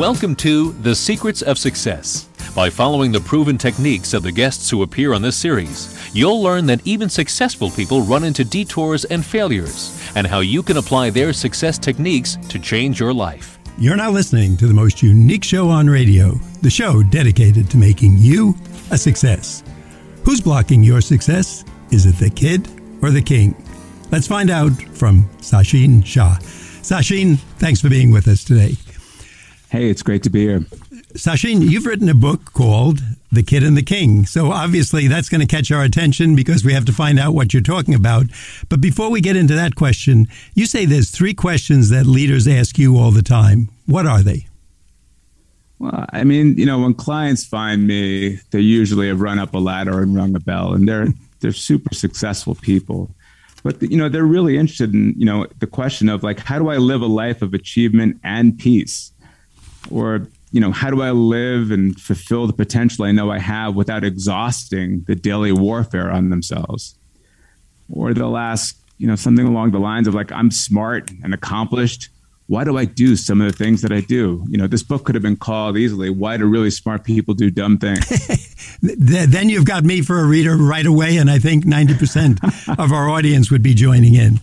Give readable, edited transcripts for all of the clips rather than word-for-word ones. Welcome to The Secrets of Success. By following the proven techniques of the guests who appear on this series, you'll learn that even successful people run into detours and failures, and how you can apply their success techniques to change your life. You're now listening to the most unique show on radio, the show dedicated to making you a success. Who's blocking your success? Is it the kid or the king? Let's find out from Shasheen Shah. Shasheen, thanks for being with us today. Hey, it's great to be here. Shasheen, you've written a book called The Kid and the King. So obviously that's going to catch our attention because we have to find out what you're talking about. But before we get into that question, you say there's three questions that leaders ask you all the time. What are they? Well, I mean, you know, when clients find me, they usually have run up a ladder and rung a bell, and they're super successful people. But, you know, they're really interested in, you know, the question of like, how do I live a life of achievement and peace? Or, you know, how do I live and fulfill the potential I know I have without exhausting the daily warfare on themselves? Or they'll ask, you know, something along the lines of like, I'm smart and accomplished. Why do I do some of the things that I do? You know, this book could have been called easily, Why Do Really Smart People Do Dumb Things? Then you've got me for a reader right away, and I think 90% of our audience would be joining in.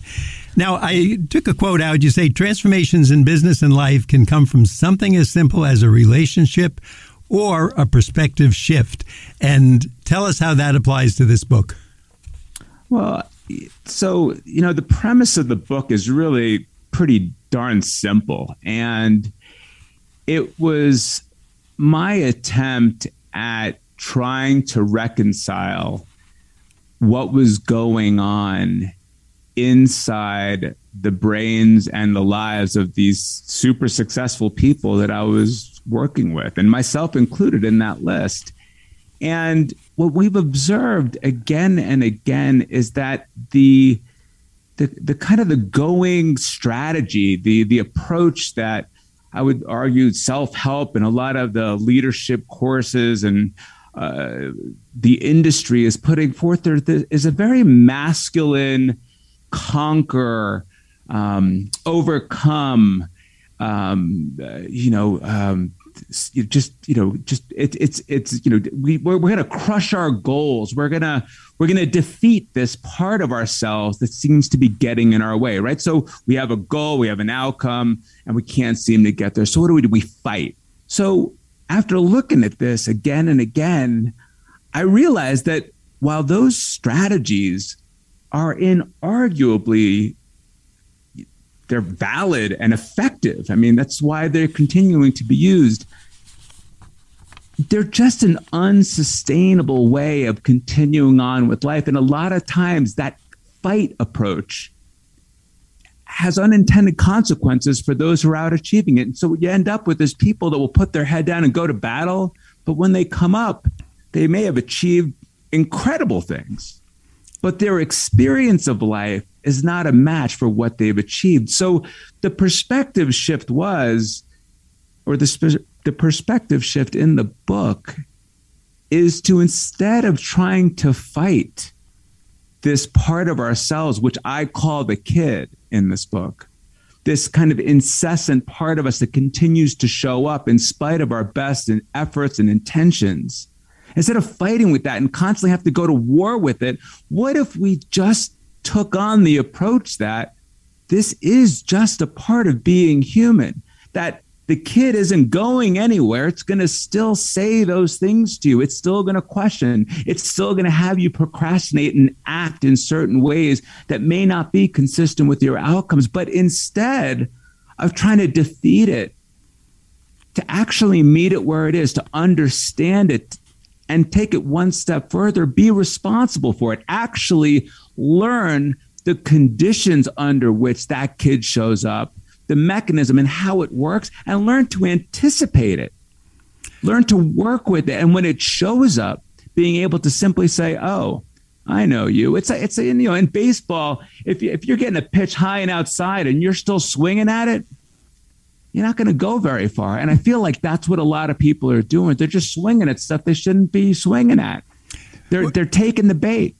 Now, I took a quote out. You say, transformations in business and life can come from something as simple as a relationship or a perspective shift. And tell us how that applies to this book. Well, so, you know, the premise of the book is really pretty darn simple. And it was my attempt at trying to reconcile what was going on inside the brains and the lives of these super successful people that I was working with, and myself included in that list. And what we've observed again and again is that the kind of the going strategy, the approach that I would argue self-help and a lot of the leadership courses and the industry is putting forth, there is a very masculine conquer, overcome, we're going to crush our goals. We're going to defeat this part of ourselves that seems to be getting in our way, right? So we have a goal, we have an outcome, and we can't seem to get there. So what do? We fight. So after looking at this again and again, I realized that while those strategies are inarguably, they're valid and effective. I mean, that's why they're continuing to be used. They're just an unsustainable way of continuing on with life. And a lot of times that fight approach has unintended consequences for those who are out achieving it. And so you end up with these people that will put their head down and go to battle. But when they come up, they may have achieved incredible things, but their experience of life is not a match for what they've achieved. So the perspective shift was, or the perspective shift in the book is to, instead of trying to fight this part of ourselves, which I call the kid in this book, this kind of incessant part of us that continues to show up in spite of our best and efforts and intentions, instead of fighting with that and constantly have to go to war with it, what if we just took on the approach that this is just a part of being human, that the kid isn't going anywhere. It's going to still say those things to you. It's still going to question. It's still going to have you procrastinate and act in certain ways that may not be consistent with your outcomes. But instead of trying to defeat it, to actually meet it where it is, to understand it, and take it one step further, be responsible for it, actually learn the conditions under which that kid shows up, the mechanism and how it works, and learn to anticipate it, learn to work with it. And when it shows up, being able to simply say, oh, I know you. It's a, you know, in baseball, if you're getting a pitch high and outside and you're still swinging at it, you're not going to go very far. And I feel like that's what a lot of people are doing. They're just swinging at stuff they shouldn't be swinging at. They're taking the bait.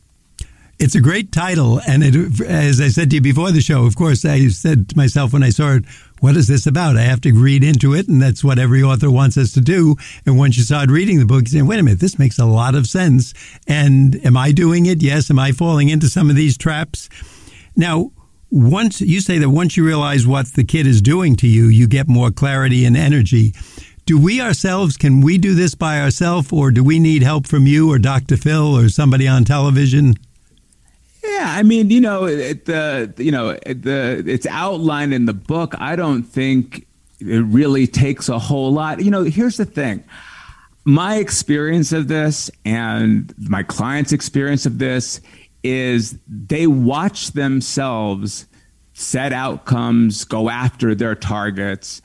It's a great title. And it, as I said to you before the show, of course, I said to myself when I saw it, what is this about? I have to read into it, and that's what every author wants us to do. And once you start reading the book, you say, wait a minute, this makes a lot of sense. And am I doing it? Yes. Am I falling into some of these traps? Now, once you say that once you realize what the kid is doing to you, you get more clarity and energy. Do we ourselves, can we do this by ourselves, or do we need help from you or Dr. Phil or somebody on television? Yeah, I mean, you know, it's outlined in the book. I don't think it really takes a whole lot. You know, here's the thing. My experience of this and my clients' experience of this is they watch themselves set outcomes, go after their targets,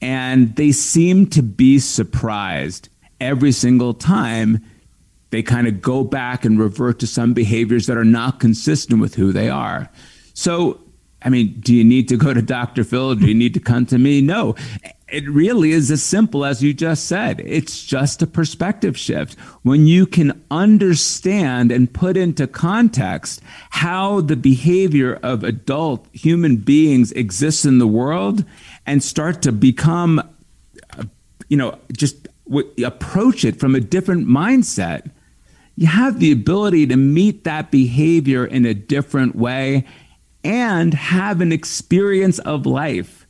and they seem to be surprised every single time. They kind of go back and revert to some behaviors that are not consistent with who they are. So, I mean, do you need to go to Dr. Phil? Do you need to come to me? No, it really is as simple as you just said. It's just a perspective shift. When you can understand and put into context how the behavior of adult human beings exists in the world and start to become, you know, just approach it from a different mindset. You have the ability to meet that behavior in a different way and have an experience of life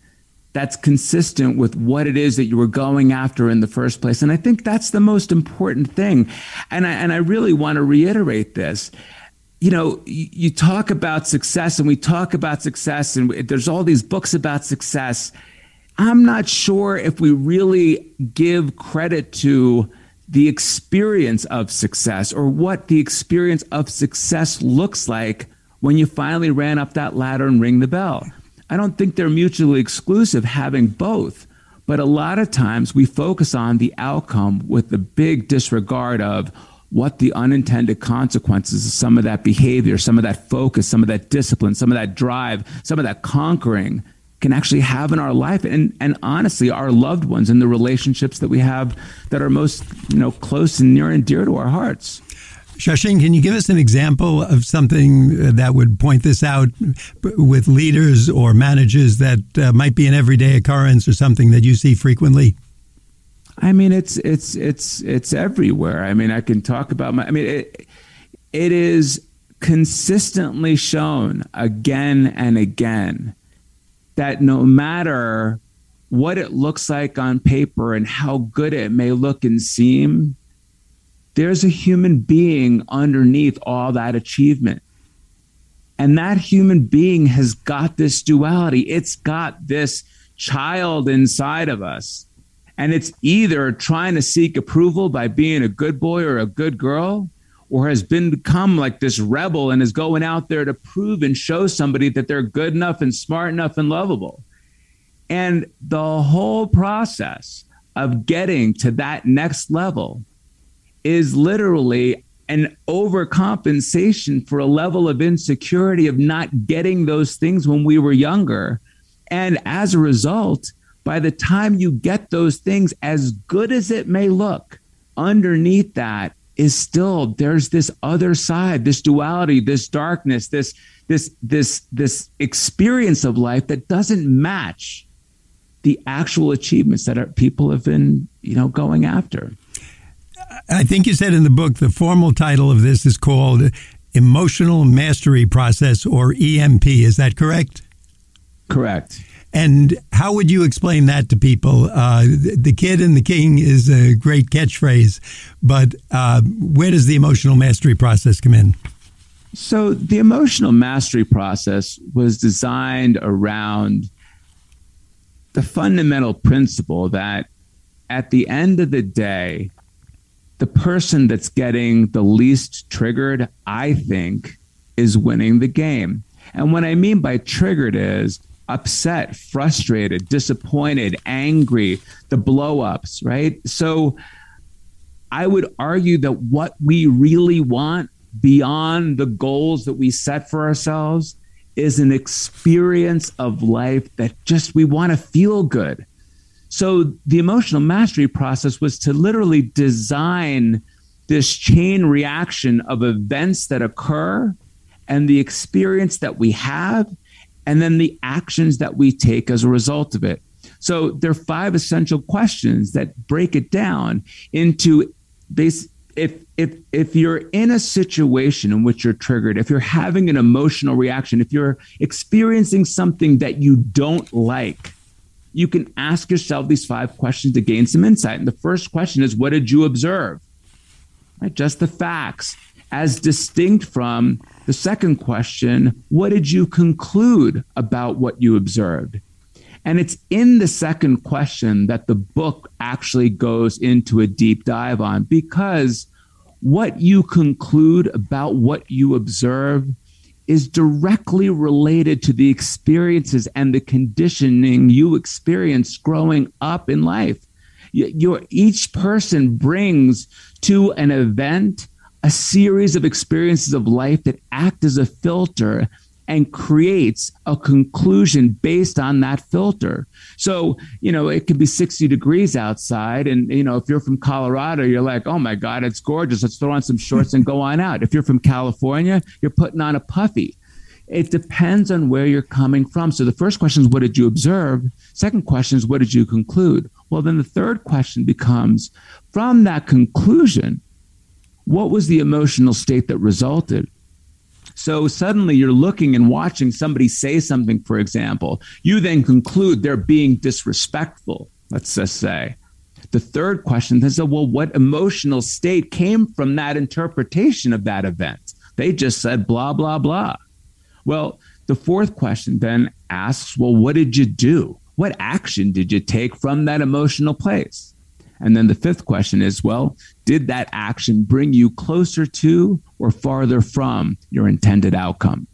that's consistent with what it is that you were going after in the first place. And I think that's the most important thing. And I really want to reiterate this. You know, you talk about success, and we talk about success, and there's all these books about success. I'm not sure if we really give credit to the experience of success or what the experience of success looks like when you finally ran up that ladder and ring the bell. I don't think they're mutually exclusive, having both, but a lot of times we focus on the outcome with the big disregard of what the unintended consequences of some of that behavior, some of that focus, some of that discipline, some of that drive, some of that conquering can actually have in our life and honestly our loved ones and the relationships that we have that are most, you know, close and near and dear to our hearts. Shasheen, can you give us an example of something that would point this out with leaders or managers that might be an everyday occurrence or something that you see frequently? I mean, it's everywhere. I mean, I can talk about my, I mean, it is consistently shown again and again that no matter what it looks like on paper and how good it may look and seem, there's a human being underneath all that achievement. And that human being has got this duality. It's got this child inside of us. And it's either trying to seek approval by being a good boy or a good girl, or has become like this rebel and is going out there to prove and show somebody that they're good enough and smart enough and lovable. And the whole process of getting to that next level is literally an overcompensation for a level of insecurity of not getting those things when we were younger. And as a result, by the time you get those things, as good as it may look, underneath that is still there's this other side, this duality, this darkness, this experience of life that doesn't match the actual achievements that people have been, you know, going after. I think you said in the book, the formal title of this is called Emotional Mastery Process, or EMP. Is that correct? Correct. And how would you explain that to people? The Kid and the King is a great catchphrase, but where does the emotional mastery process come in? So the emotional mastery process was designed around the fundamental principle that at the end of the day, the person that's getting the least triggered, I think, is winning the game. And what I mean by triggered is upset, frustrated, disappointed, angry, the blow-ups, right? So I would argue that what we really want beyond the goals that we set for ourselves is an experience of life that just we want to feel good. So the emotional mastery process was to literally design this chain reaction of events that occur and the experience that we have and then the actions that we take as a result of it. So there are five essential questions that break it down into basically, if you're in a situation in which you're triggered, if you're having an emotional reaction, if you're experiencing something that you don't like, you can ask yourself these five questions to gain some insight. And the first question is, what did you observe? Right? Just the facts, as distinct from the second question, what did you conclude about what you observed? And it's in the second question that the book actually goes into a deep dive on, because what you conclude about what you observe is directly related to the experiences and the conditioning you experienced growing up in life. Each person brings to an event a series of experiences of life that act as a filter and creates a conclusion based on that filter. So, you know, it could be 60 degrees outside. And, you know, if you're from Colorado, you're like, oh my God, it's gorgeous. Let's throw on some shorts and go on out. If you're from California, you're putting on a puffy. It depends on where you're coming from. So the first question is, what did you observe? Second question is, what did you conclude? Well, then the third question becomes, from that conclusion, what was the emotional state that resulted? So suddenly you're looking and watching somebody say something, for example. You then conclude they're being disrespectful, let's just say. The third question is, well, what emotional state came from that interpretation of that event? They just said blah, blah, blah. Well, the fourth question then asks, well, what did you do? What action did you take from that emotional place? And then the fifth question is, well, did that action bring you closer to or farther from your intended outcome?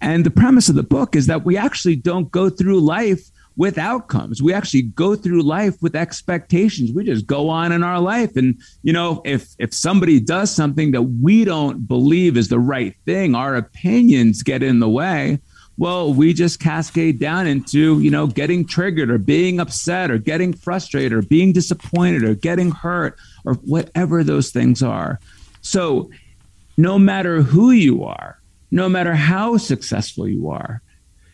And the premise of the book is that we actually don't go through life with outcomes. We actually go through life with expectations. We just go on in our life. And, you know, if somebody does something that we don't believe is the right thing, our opinions get in the way. Well, we just cascade down into, you know, getting triggered or being upset or getting frustrated or being disappointed or getting hurt or whatever those things are. So no matter who you are, no matter how successful you are,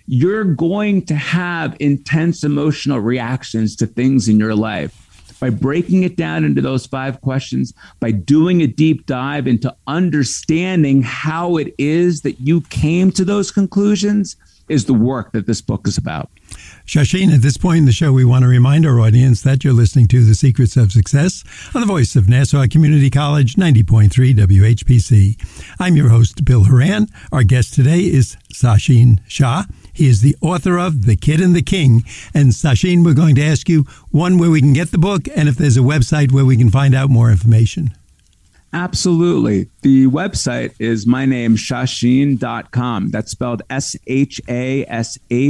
you're going to have intense emotional reactions to things in your life. By breaking it down into those five questions, by doing a deep dive into understanding how it is that you came to those conclusions, is the work that this book is about. Shasheen, at this point in the show, we want to remind our audience that you're listening to The Secrets of Success on the voice of Nassau Community College, 90.3 WHPC. I'm your host, Bill Horan. Our guest today is Shasheen Shah. He is the author of The Kid and the King. And Shasheen, we're going to ask you, one, where we can get the book, and if there's a website where we can find out more information. Absolutely. The website is my name, Shasheen.com. That's spelled S-H-A-S-H-E-E-N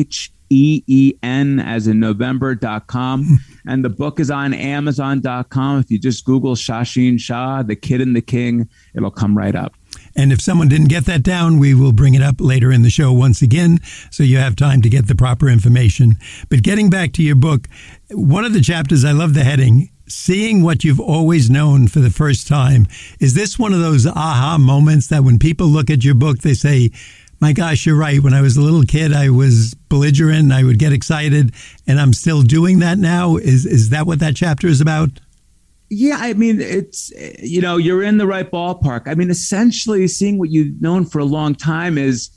as in November.com. And the book is on Amazon.com. If you just Google Shasheen Shah, The Kid and the King, it'll come right up. And if someone didn't get that down, we will bring it up later in the show once again, so you have time to get the proper information. But getting back to your book, one of the chapters, I love the heading, Seeing What You've Always Known for the First Time. Is this one of those aha moments that when people look at your book, they say, my gosh, you're right. When I was a little kid, I was belligerent. I would get excited, and I'm still doing that now. Is that what that chapter is about? Yeah, I mean, it's, you know, you're in the right ballpark. I mean, essentially seeing what you've known for a long time is,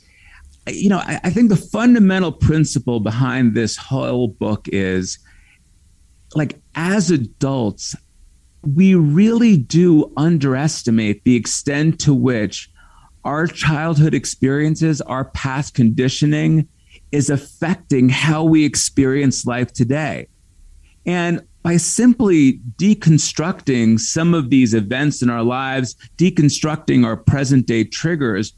you know, I think the fundamental principle behind this whole book is, like, as adults, we really do underestimate the extent to which our childhood experiences, our past conditioning is affecting how we experience life today. And by simply deconstructing some of these events in our lives, deconstructing our present day triggers,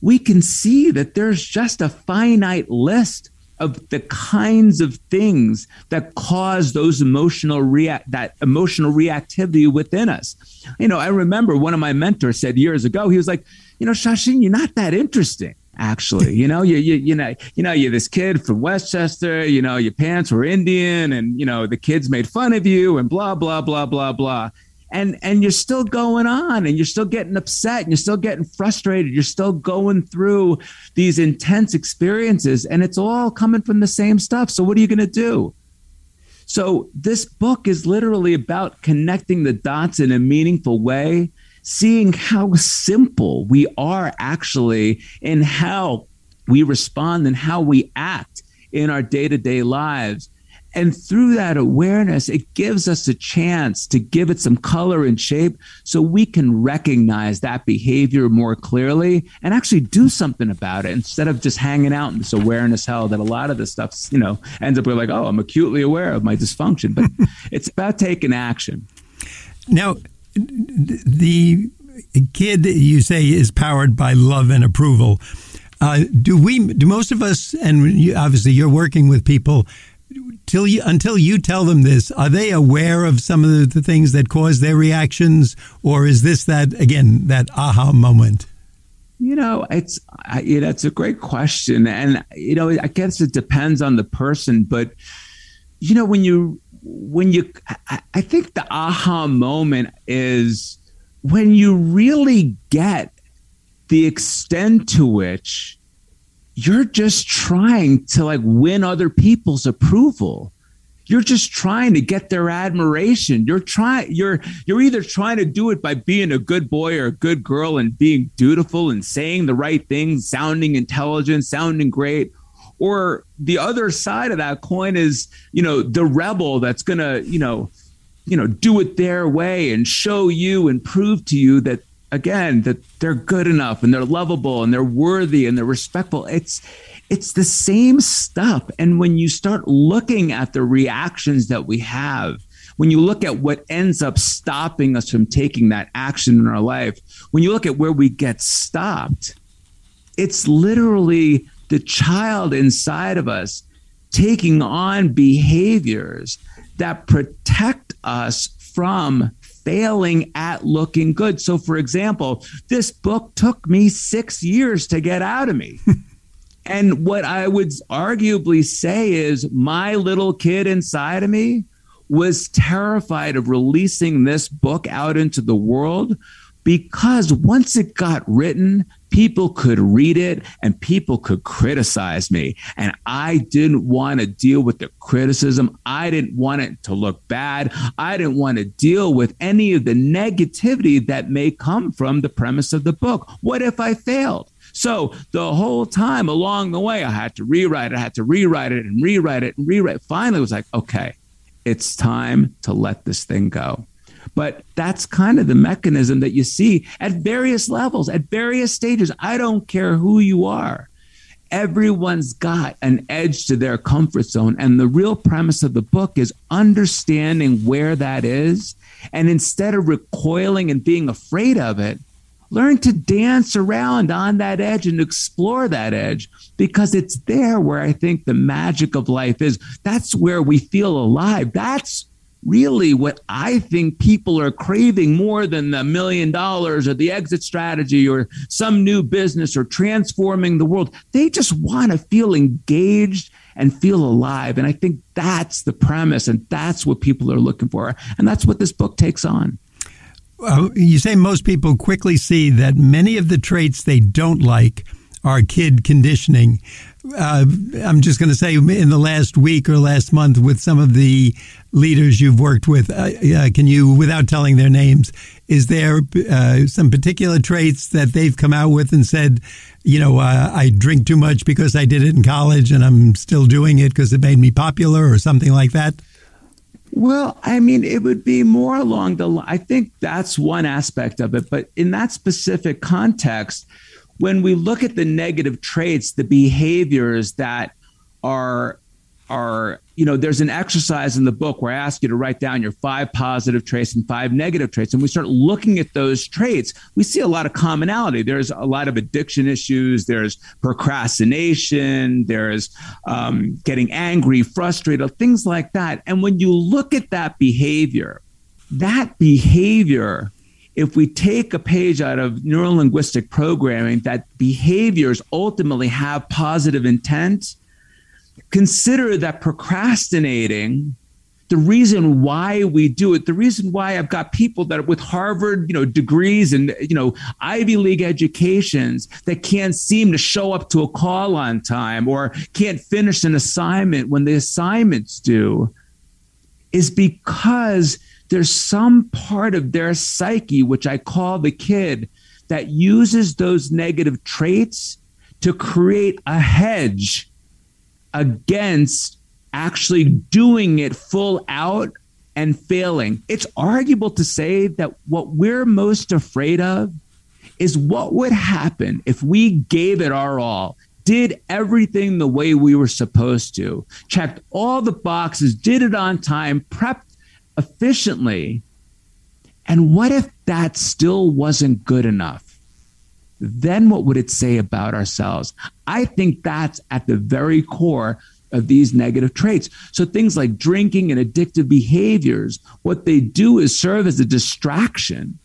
we can see that there's just a finite list of the kinds of things that cause those emotional reactivity within us. You know, I remember one of my mentors said years ago, he was like, you know, Shasheen, you're not that interesting. Actually, you know, you're this kid from Westchester, you know, your parents were Indian and, you know, the kids made fun of you and blah, blah, blah, blah, blah. and you're still going on, and you're still getting upset, and you're still getting frustrated. You're still going through these intense experiences, and it's all coming from the same stuff. So what are you going to do? So this book is literally about connecting the dots in a meaningful way, seeing how simple we are actually in how we respond and how we act in our day-to-day lives. And through that awareness, it gives us a chance to give it some color and shape so we can recognize that behavior more clearly and actually do something about it instead of just hanging out in this awareness hell that a lot of this stuff, you know, ends up being like, oh, I'm acutely aware of my dysfunction. But it's about taking action. Now, the Kid, you say, is powered by love and approval. Do most of us, and you, obviously you're working with people, until you tell them this, are they aware of some of the things that cause their reactions, or is this that aha moment? You know, it's a great question, and you know, I guess it depends on the person. But you know, I think the aha moment is when you really get the extent to which you're just trying to like win other people's approval. You're just trying to get their admiration. You're either trying to do it by being a good boy or a good girl and being dutiful and saying the right things, sounding intelligent, sounding great. Or the other side of that coin is, you know, the rebel that's going to, you know, do it their way and show you and prove to you that, again, that they're good enough and they're lovable and they're worthy and they're respectful. It's the same stuff. And when you start looking at the reactions that we have, when you look at what ends up stopping us from taking that action in our life, when you look at where we get stopped, it's literally the child inside of us taking on behaviors that protect us from failing at looking good. So, for example, this book took me 6 years to get out of me. And what I would arguably say is my little kid inside of me was terrified of releasing this book out into the world, because once it got written, people could read it and people could criticize me. And I didn't want to deal with the criticism. I didn't want it to look bad. I didn't want to deal with any of the negativity that may come from the premise of the book. What if I failed? So the whole time along the way, I had to rewrite it. I had to rewrite it and rewrite it and rewrite. Finally, it was like, okay, it's time to let this thing go. But that's kind of the mechanism that you see at various levels, at various stages. I don't care who you are. Everyone's got an edge to their comfort zone. And the real premise of the book is understanding where that is. And instead of recoiling and being afraid of it, learn to dance around on that edge and explore that edge, because it's there where I think the magic of life is. That's where we feel alive. That's really what I think people are craving more than the $1 million or the exit strategy or some new business or transforming the world. They just want to feel engaged and feel alive. And I think that's the premise, and that's what people are looking for. And that's what this book takes on. You say most people quickly see that many of the traits they don't like are kid conditioning. I'm just going to say, in the last week or last month, with some of the leaders you've worked with, can you, without telling their names, is there some particular traits that they've come out with and said, you know, I drink too much because I did it in college and I'm still doing it because it made me popular, or something like that? Well, I mean, it would be more along the line. I think that's one aspect of it. But in that specific context, when we look at the negative traits, the behaviors that are, you know, there's an exercise in the book where I ask you to write down your 5 positive traits and 5 negative traits. And we start looking at those traits. We see a lot of commonality. There's a lot of addiction issues. There's procrastination. There's getting angry, frustrated, things like that. And when you look at that behavior, if we take a page out of neurolinguistic programming, that behaviors ultimately have positive intent, consider that procrastinating the reason why we do it, the reason why I've got people that are with Harvard, degrees and, Ivy League educations that can't seem to show up to a call on time or can't finish an assignment when the assignment's due is because there's some part of their psyche, which I call the kid, that uses those negative traits to create a hedge against actually doing it full out and failing. It's arguable to say that what we're most afraid of is what would happen if we gave it our all, did everything the way we were supposed to, checked all the boxes, did it on time, prepped efficiently. And what if that still wasn't good enough? Then what would it say about ourselves? I think that's at the very core of these negative traits. So things like drinking and addictive behaviors, what they do is serve as a distraction.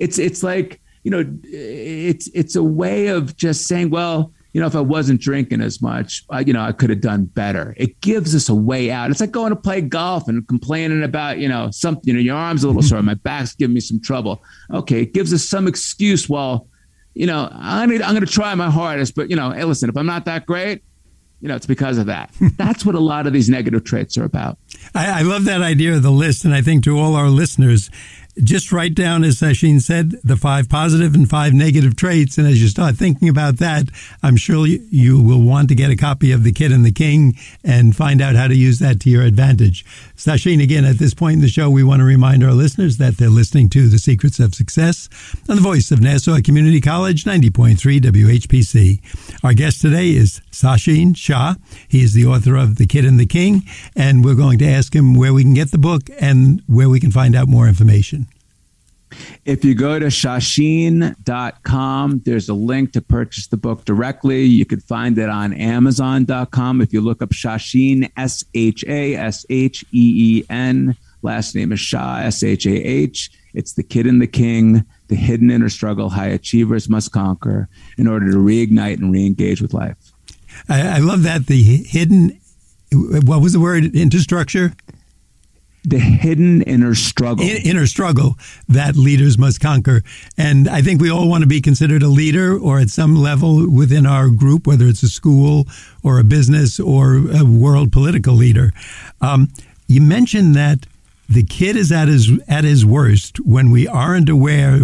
It's like, it's a way of just saying, well, if I wasn't drinking as much, I could have done better. It gives us a way out. It's like going to play golf and complaining about, something, your arm's a little sore, my back's giving me some trouble. Okay, it gives us some excuse. Well, I'm going to try my hardest, but, hey, listen, if I'm not that great, it's because of that. That's what a lot of these negative traits are about. I love that idea of the list. And I think to all our listeners, just write down, as Shasheen said, the 5 positive and 5 negative traits. And as you start thinking about that, I'm sure you will want to get a copy of The Kid and the King and find out how to use that to your advantage. Shasheen, again, at this point in the show, we want to remind our listeners that they're listening to The Secrets of Success on the voice of Nassau Community College, 90.3 WHPC. Our guest today is Shasheen Shah. He is the author of The Kid and the King, and we're going to ask him where we can get the book and where we can find out more information. If you go to Shasheen.com, there's a link to purchase the book directly. You could find it on Amazon.com. If you look up Shasheen, S-H-A-S-H-E-E-N, last name is Shah, S-H-A-H. It's The Kid and the King, The Hidden Inner Struggle High Achievers Must Conquer in order to reignite and reengage with life. I love that, the hidden, what was the word, infrastructure? The hidden inner struggle. Inner struggle that leaders must conquer. And I think we all want to be considered a leader or at some level within our group, whether it's a school or a business or a world political leader. You mentioned that the kid is at his worst when we aren't aware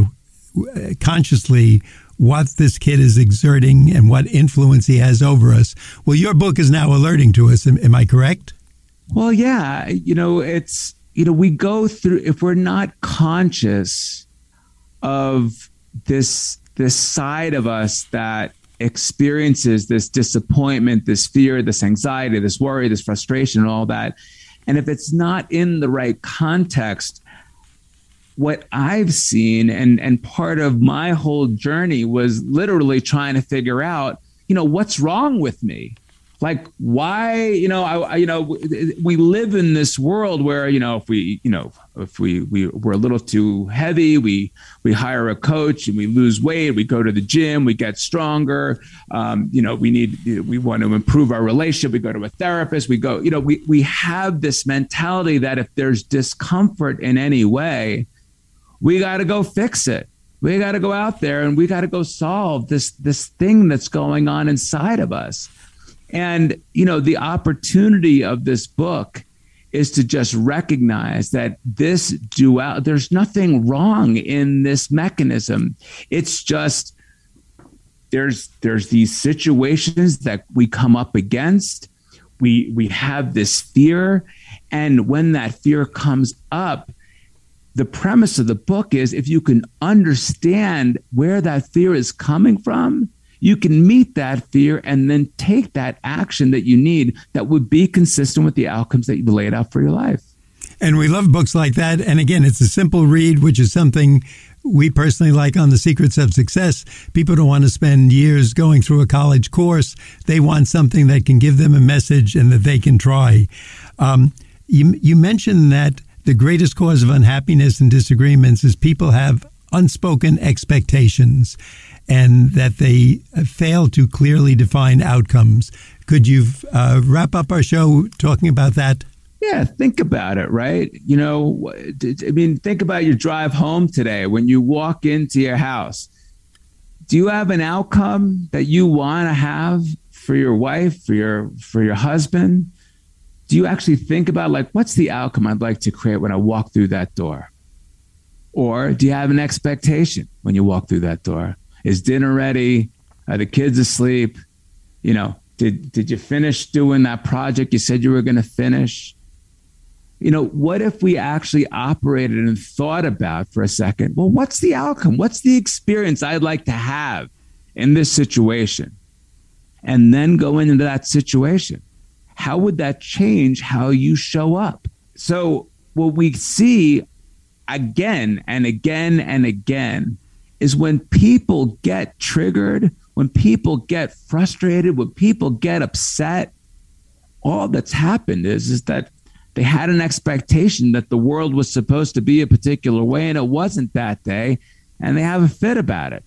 consciously what this kid is exerting and what influence he has over us. Well, your book is now alerting to us. Am I correct? Well, yeah. It's, we go through, if we're not conscious of this side of us that experiences this disappointment, this fear, this anxiety, this worry, this frustration, and all that. And if it's not in the right context, what I've seen and part of my whole journey was literally trying to figure out, what's wrong with me? Like why, we live in this world where, if we're a little too heavy, we hire a coach and we lose weight, we go to the gym, we get stronger. We want to improve our relationship. We go to a therapist, we have this mentality that if there's discomfort in any way, we got to go fix it. We got to go out there and we got to go solve this thing that's going on inside of us. And, the opportunity of this book is to just recognize that this duality, there's nothing wrong in this mechanism. It's just there's these situations that we come up against. We have this fear. And when that fear comes up, the premise of the book is if you can understand where that fear is coming from, you can meet that fear and then take that action that you need that would be consistent with the outcomes that you've laid out for your life. And we love books like that. And again, it's a simple read, which is something we personally like on The Secrets of Success. People don't want to spend years going through a college course. They want something that can give them a message and that they can try. You mentioned that the greatest cause of unhappiness and disagreements is people have unspoken expectations and that they fail to clearly define outcomes. Could you wrap up our show talking about that? Yeah, think about it, right? You know, I mean, think about your drive home today. When you walk into your house, do you have an outcome that you want to have for your wife, for your husband? Do you actually think about, like, what's the outcome I'd like to create when I walk through that door? Or do you have an expectation when you walk through that door? Is dinner ready? Are the kids asleep? You know, did you finish doing that project you said you were going to finish? You know, what if we actually operated and thought about for a second, well, what's the outcome? What's the experience I'd like to have in this situation? And then go into that situation. How would that change how you show up? So what we see again and again and again is when people get triggered, when people get frustrated, when people get upset, all that's happened is that they had an expectation that the world was supposed to be a particular way, and it wasn't that day, and they have a fit about it.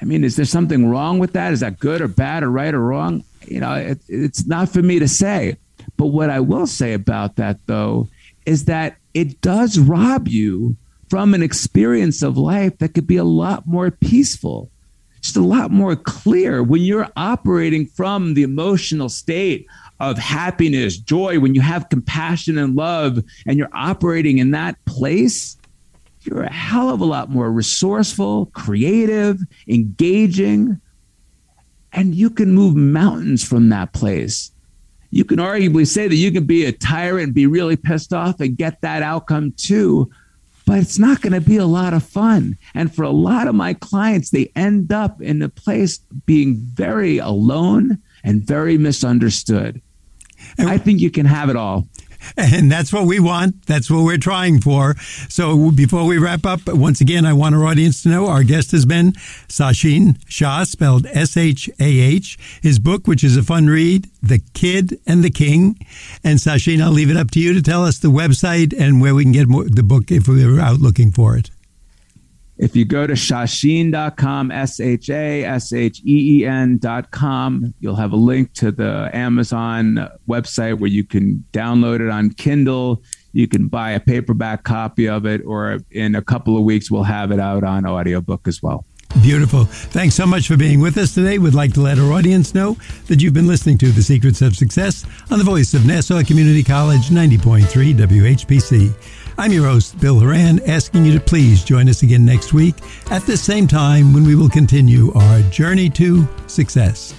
I mean, is there something wrong with that? Is that good or bad or right or wrong? You know, it's not for me to say. But what I will say about that, though, is that it does rob you from an experience of life that could be a lot more peaceful, just a lot more clear when you're operating from the emotional state of happiness, joy, when you have compassion and love, and you're operating in that place, you're a hell of a lot more resourceful, creative, engaging, and you can move mountains from that place. You can arguably say that you can be a tyrant and be really pissed off and get that outcome too, but it's not going to be a lot of fun. And for a lot of my clients, they end up in a place being very alone and very misunderstood. And I think you can have it all. And that's what we want. That's what we're trying for. So before we wrap up, once again, I want our audience to know our guest has been Shasheen Shah, spelled S-H-A-H. His book, which is a fun read, The Kid and the King. And Shasheen, I'll leave it up to you to tell us the website and where we can get the book if we're out looking for it. If you go to Shasheen.com, S-H-A-S-H-E-E-N.com, you'll have a link to the Amazon website where you can download it on Kindle. You can buy a paperback copy of it, or in a couple of weeks, we'll have it out on audiobook as well. Beautiful. Thanks so much for being with us today. We'd like to let our audience know that you've been listening to The Secrets of Success on the voice of Nassau Community College, 90.3 WHPC. I'm your host, Bill Horan, asking you to please join us again next week at this same time when we will continue our journey to success.